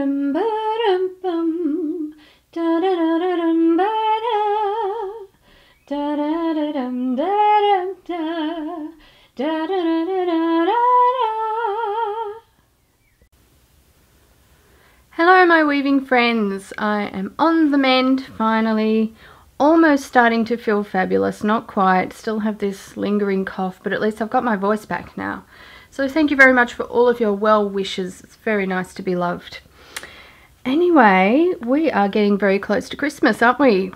rum ba rum bum, da da da da dum ba da, da da dum da dum da, da da da da da da. Hello my weaving friends, I am on the mend finally, almost starting to feel fabulous, not quite, still have this lingering cough, but at least I've got my voice back now. So thank you very much for all of your well wishes, it's very nice to be loved. Anyway, we are getting very close to Christmas, aren't we?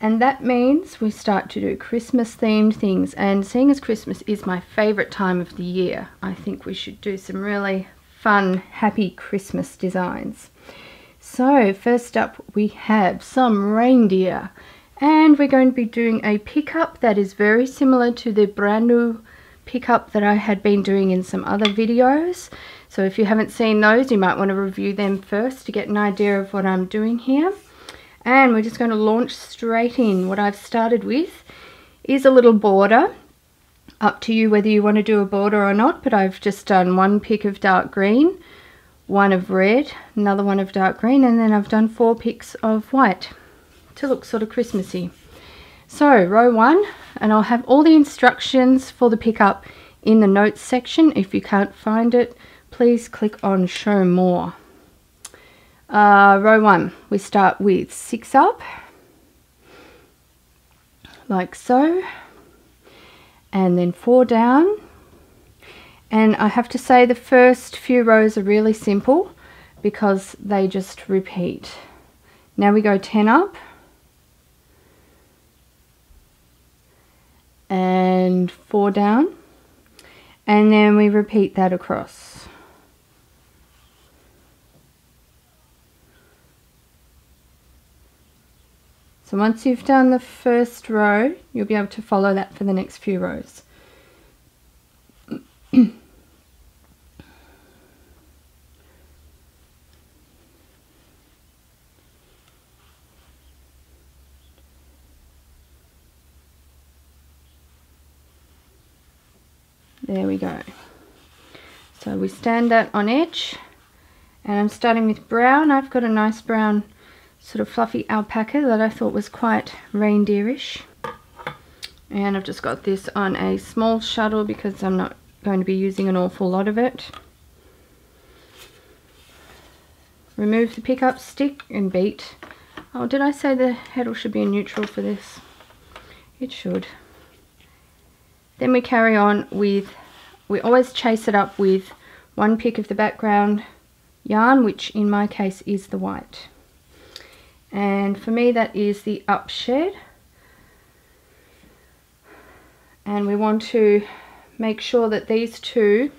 And that means we start to do Christmas themed things, and seeing as Christmas is my favourite time of the year, I think we should do some really fun, happy Christmas designs. So first up we have some reindeer, and we're going to be doing a pickup that is very similar to the brand new pickup that I had been doing in some other videos. So if you haven't seen those, you might want to review them first to get an idea of what I'm doing here. And we're just going to launch straight in. What I've started with is a little border. Up to you whether you want to do a border or not, but I've just done one pick of dark green, one of red, another one of dark green, and then I've done 4 picks of white to look sort of Christmassy. So row 1, and I'll have all the instructions for the pickup in the notes section. If you can't find it, please click on show more. Row 1, we start with 6 up, like so. And then 4 down, and I have to say the first few rows are really simple because they just repeat. Now we go 10 up and 4 down, and then we repeat that across. So once you've done the first row, you'll be able to follow that for the next few rows. There we go. So we stand that on edge, and I'm starting with brown. I've got a nice brown sort of fluffy alpaca that I thought was quite reindeerish, and I've just got this on a small shuttle because I'm not going to be using an awful lot of it. Remove the pickup stick and beat. Oh, did I say the heddle should be in neutral for this? It should. Then we carry on with, we always chase it up with one pick of the background yarn, which in my case is the white. And for me that is the up shed, and we want to make sure that these two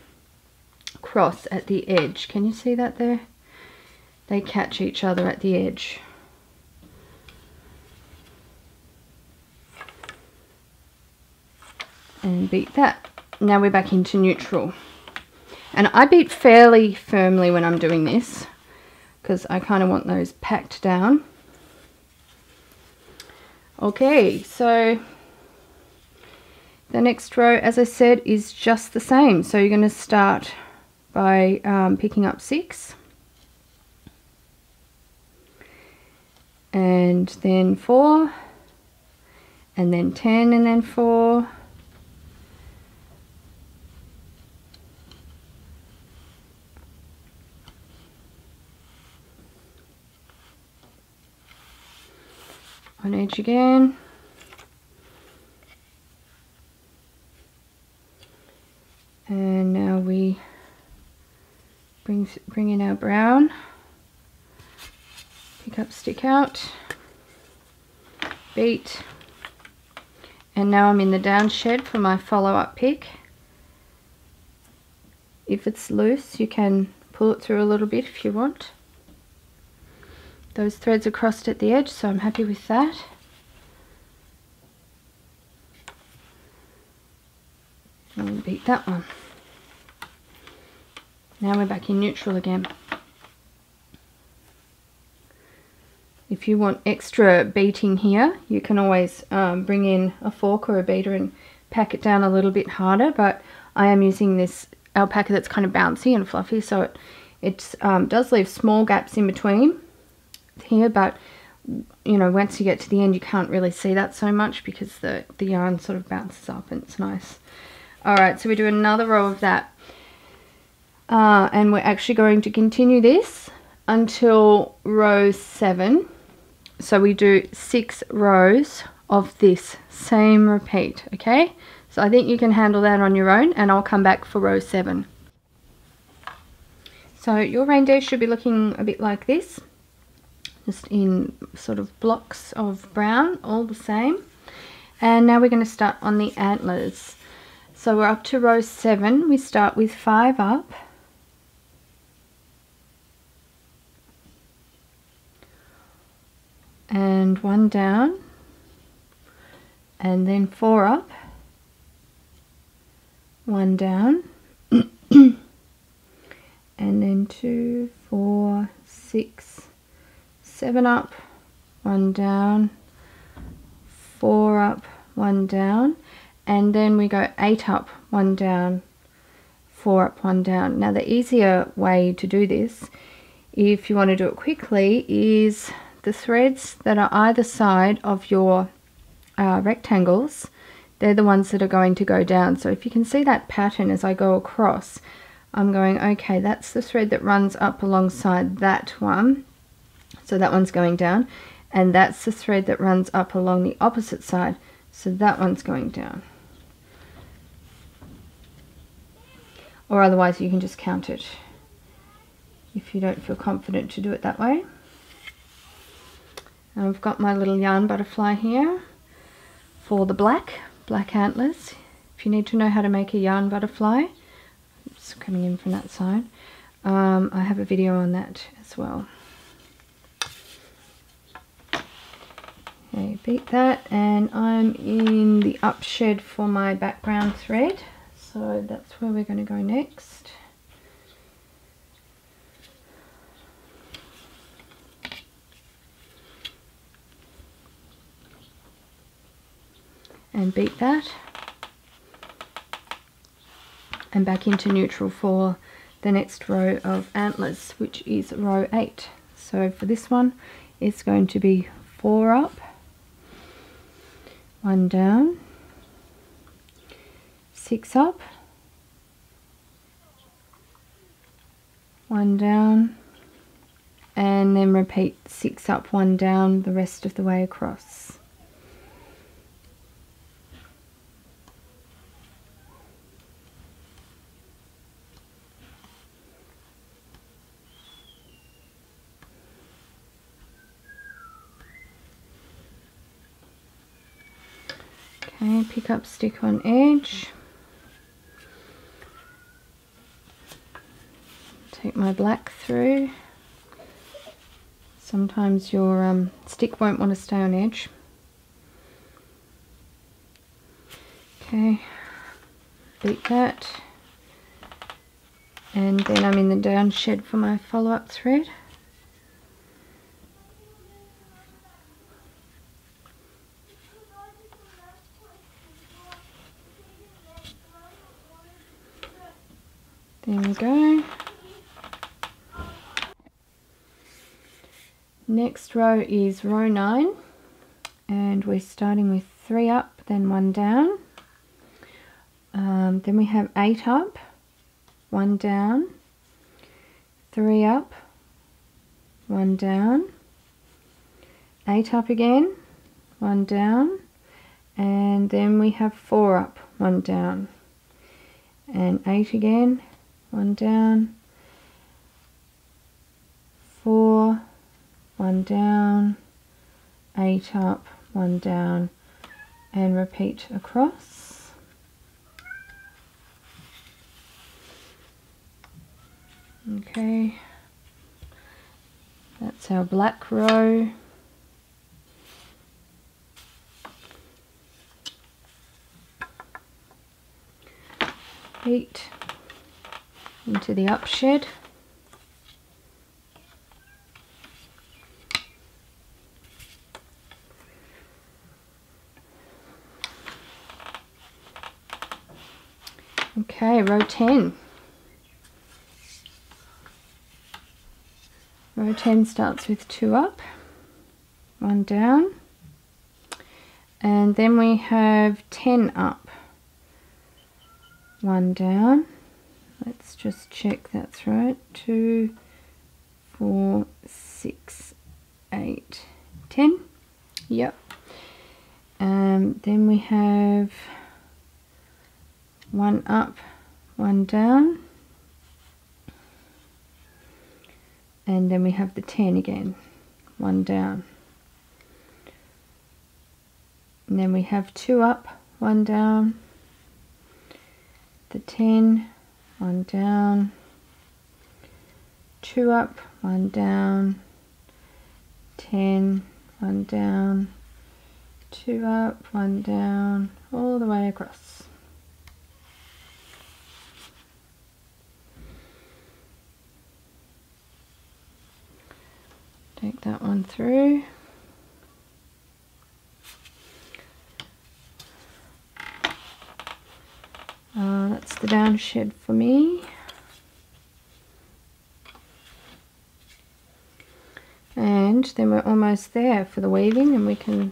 cross at the edge. Can you see that there? They catch each other at the edge. And beat that. Now we're back into neutral, and I beat fairly firmly when I'm doing this because I kind of want those packed down. Okay, so the next row, as I said, is just the same. So you're going to start by picking up 6 and then 4 and then 10 and then 4 on edge again, and now we bring in our brown pick up stick out, beat, and now I'm in the down shed for my follow-up pick. If it's loose you can pull it through a little bit if you want. Those threads are crossed at the edge, so I'm happy with that. And we'll beat that one. Now we're back in neutral again. If you want extra beating here, you can always bring in a fork or a beater and pack it down a little bit harder, but I am using this alpaca that's kind of bouncy and fluffy, so it It does leave small gaps in between here, but you know, once you get to the end you can't really see that so much because the yarn sort of bounces up and it's nice. Alright, so we do another row of that, and we're actually going to continue this until row 7. So we do 6 rows of this same repeat, okay? So I think you can handle that on your own, and I'll come back for row 7. So your reindeer should be looking a bit like this, just in sort of blocks of brown, all the same. And now we're going to start on the antlers. So we're up to row 7. We start with 5 up, 1 down, and then 4 up, 1 down, and then 2, 4, 6, 7 up, 1 down, 4 up, 1 down, and then we go 8 up, 1 down, 4 up, 1 down. Now the easier way to do this, if you want to do it quickly, is the threads that are either side of your rectangles, they're the ones that are going to go down. So if you can see that pattern as I go across, I'm going, okay, that's the thread that runs up alongside that one, so that one's going down, and that's the thread that runs up along the opposite side, so that one's going down. Or otherwise you can just count it if you don't feel confident to do it that way. I've got my little yarn butterfly here for the black antlers. If you need to know how to make a yarn butterfly, it's coming in from that side. I have a video on that as well. Okay, beat that, and I'm in the up shed for my background thread, so that's where we're going to go next. And beat that, and back into neutral for the next row of antlers, which is row 8. So for this one it's going to be 4 up, 1 down, 6 up, 1 down, and then repeat 6 up, 1 down the rest of the way across. Okay, pick up stick on edge, take my black through. Sometimes your stick won't want to stay on edge. Okay, beat that, and then I'm in the down shed for my follow-up thread. There we go. Next row is row 9, and we're starting with 3 up, then 1 down, then we have 8 up, 1 down, 3 up, 1 down, 8 up again, 1 down, and then we have 4 up, 1 down, and 8 again, 1 down, 4, 1 down, 8 up, 1 down, and repeat across. Okay, that's our black row. Repeat into the up shed, okay, row 10. Row 10 starts with 2 up, 1 down, and then we have 10 up, 1 down. Let's just check that's right. 2, 4, 6, 8, 10. Yep. Then we have 1 up, 1 down, and then we have the 10 again, 1 down, and then we have 2 up, 1 down, the 10, 1 down, 2 up, 1 down, 10, 1 down, 2 up, 1 down, all the way across. Take that one through. That's the down shed for me. And then we're almost there for the weaving, and we can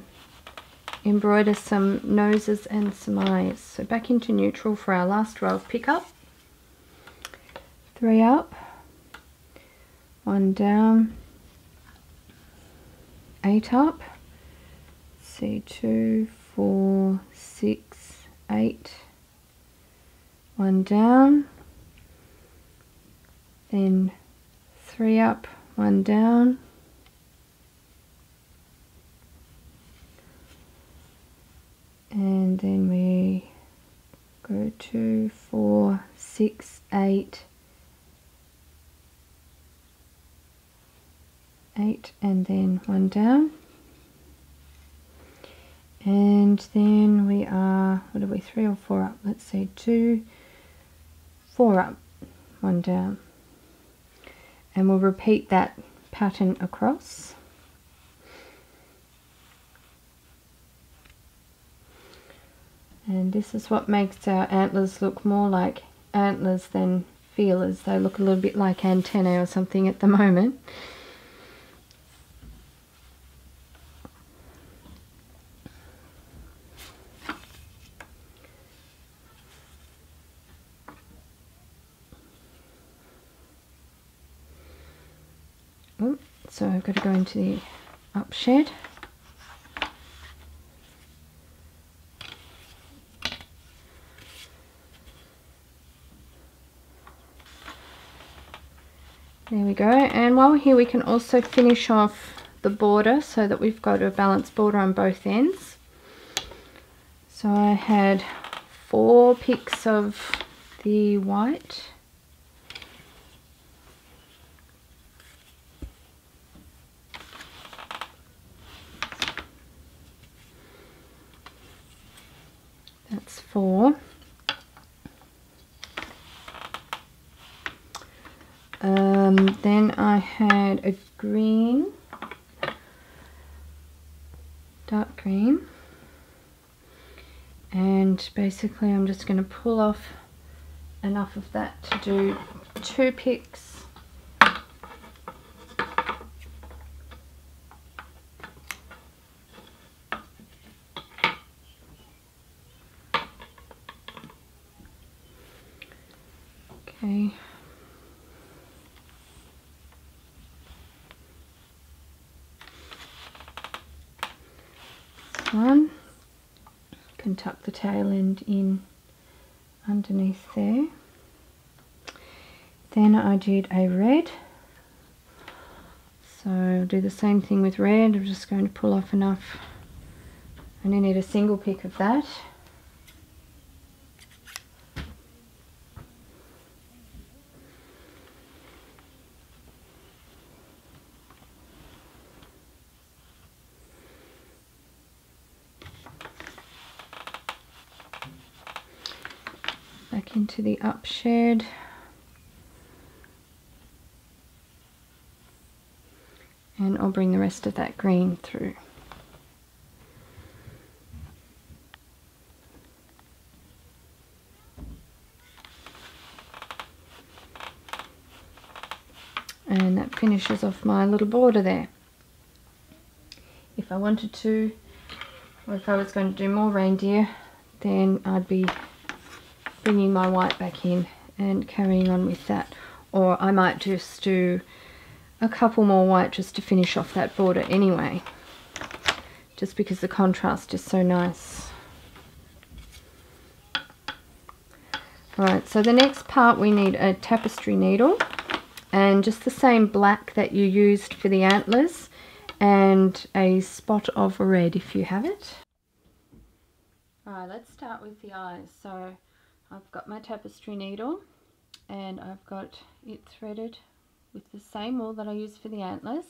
embroider some noses and some eyes. So back into neutral for our last row of pickup. 3 up, 1 down, 8 up, see 2, 4, 6, 8, 1 down, then 3 up, 1 down, 2, 4, 6, 8, 8, and then 1 down. And then we are, what are we, 3 or 4 up? Let's see, 2, 4 up, 1 down. And we'll repeat that pattern across. And this is what makes our antlers look more like antlers than feelers. They look a little bit like antennae or something at the moment. Oops, so I've got to go into the up shed. There we go, and while we're here we can also finish off the border so that we've got a balanced border on both ends. So I had 4 picks of the white. That's 4. Then I had a green, dark green, and basically I'm just going to pull off enough of that to do 2 picks. Okay. One, can tuck the tail end in underneath there. Then I did a red, so I'll do the same thing with red. I'm just going to pull off enough. I only need a single pick of that. Into the up shed, and I'll bring the rest of that green through. and that finishes off my little border there. If I wanted to, or if I was going to do more reindeer, then I'd be bringing my white back in and carrying on with that, or I might just do a couple more white just to finish off that border anyway, just because the contrast is so nice. Alright, so the next part we need a tapestry needle, and just the same black that you used for the antlers, and a spot of red if you have it. Alright, let's start with the eyes. So I've got my tapestry needle and I've got it threaded with the same wool that I used for the antlers,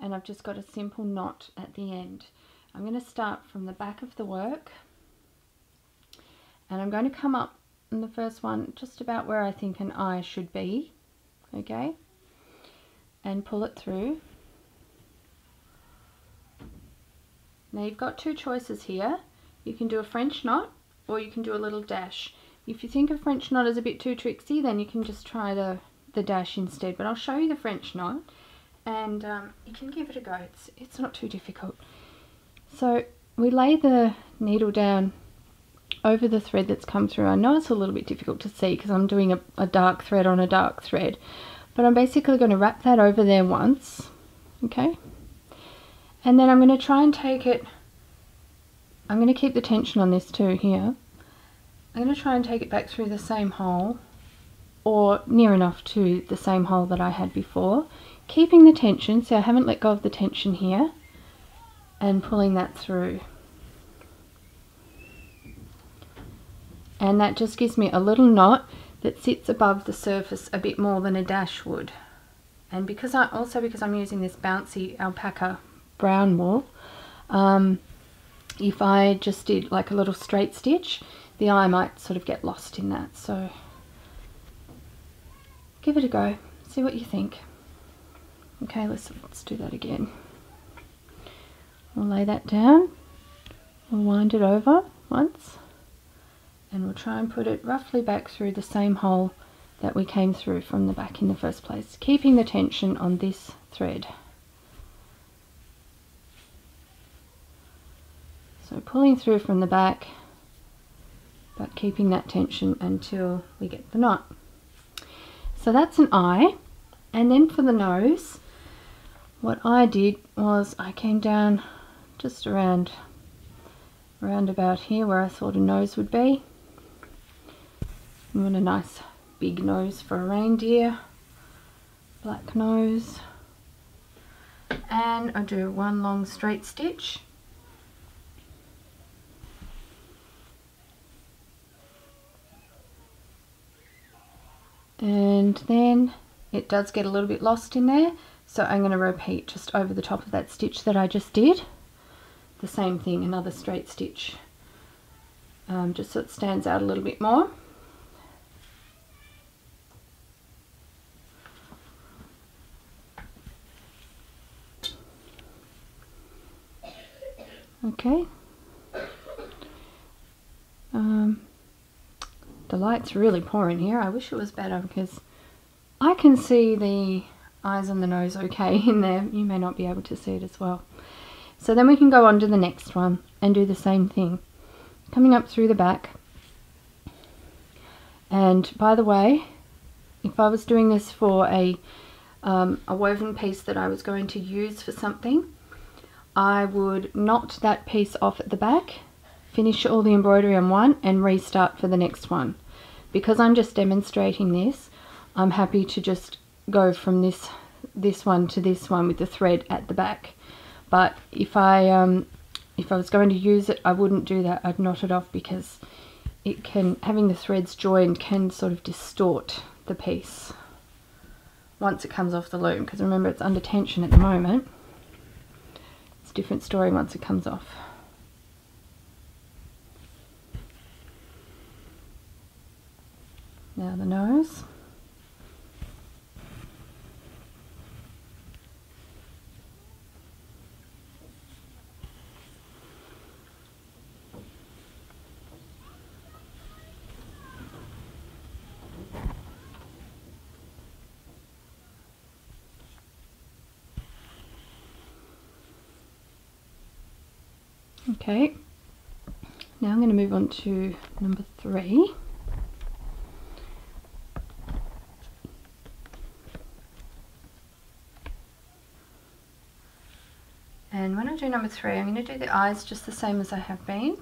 and I've just got a simple knot at the end. I'm going to start from the back of the work, and I'm going to come up in the first one just about where I think an eye should be, okay, and pull it through. Now you've got two choices here. You can do a French knot or you can do a little dash. If you think a French knot is a bit too tricksy, then you can just try the dash instead, but I'll show you the French knot, and you can give it a go. It's not too difficult. So we lay the needle down over the thread that's come through. I know it's a little bit difficult to see because I'm doing a dark thread on a dark thread, but I'm basically going to wrap that over there once, okay, and then I'm going to try and take it, I'm going to keep the tension on this too here, I'm going to try and take it back through the same hole, or near enough to the same hole that I had before, keeping the tension, so I haven't let go of the tension here, and pulling that through. And that just gives me a little knot that sits above the surface a bit more than a dash would. And because I'm using this bouncy alpaca brown wool, if I just did like a little straight stitch, the eye might sort of get lost in that. So give it a go, see what you think. Okay, let's do that again. We'll lay that down, we'll wind it over once, and we'll try and put it roughly back through the same hole that we came through from the back in the first place, keeping the tension on this thread. So pulling through from the back, but keeping that tension until we get the knot. So that's an eye, and then for the nose, what I did was I came down just around about here where I thought a nose would be. I want a nice big nose for a reindeer, black nose, and I do one long straight stitch, and then it does get a little bit lost in there, so I'm going to repeat just over the top of that stitch that I just did the same thing, another straight stitch, just so it stands out a little bit more. Okay, the light's really pouring here. I wish it was better because I can see the eyes and the nose okay in there. You may not be able to see it as well. So then we can go on to the next one and do the same thing, coming up through the back. And by the way, if I was doing this for a woven piece that I was going to use for something, I would knot that piece off at the back, finish all the embroidery on one, and restart for the next one. Because I'm just demonstrating this, I'm happy to just go from this one to this one with the thread at the back. But if I was going to use it, I wouldn't do that. I'd knot it off because it can, having the threads joined can sort of distort the piece once it comes off the loom, because remember it's under tension at the moment. It's a different story once it comes off. Now the nose. Okay, now I'm going to move on to number 3. And when I do number 3, I'm going to do the eyes just the same as I have been.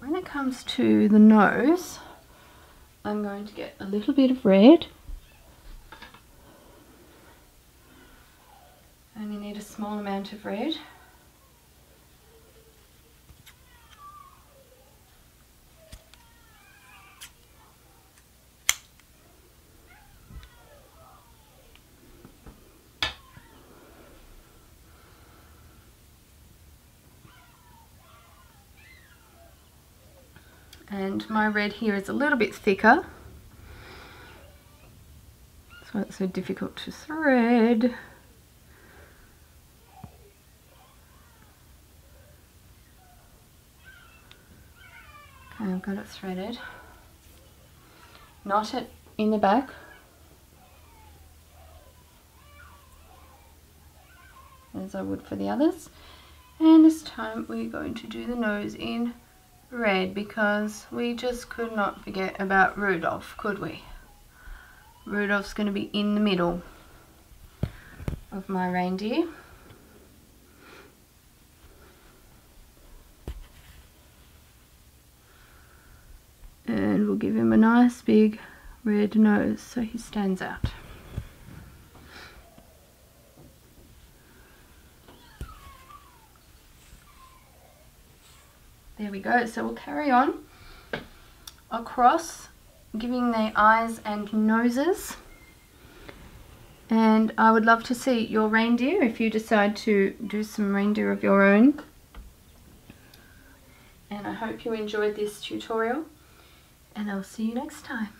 When it comes to the nose, I'm going to get a little bit of red. I only need a small amount of red. And my red here is a little bit thicker. That's why it's so difficult to thread. Okay, I've got it threaded. Knot it in the back. As I would for the others. And this time we're going to do the nose in red, because we just could not forget about Rudolph, could we? Rudolph's going to be in the middle of my reindeer. And we'll give him a nice big red nose so he stands out. There we go. So we'll carry on across, giving the eyes and noses. And I would love to see your reindeer if you decide to do some reindeer of your own. And I hope you enjoyed this tutorial, and I'll see you next time.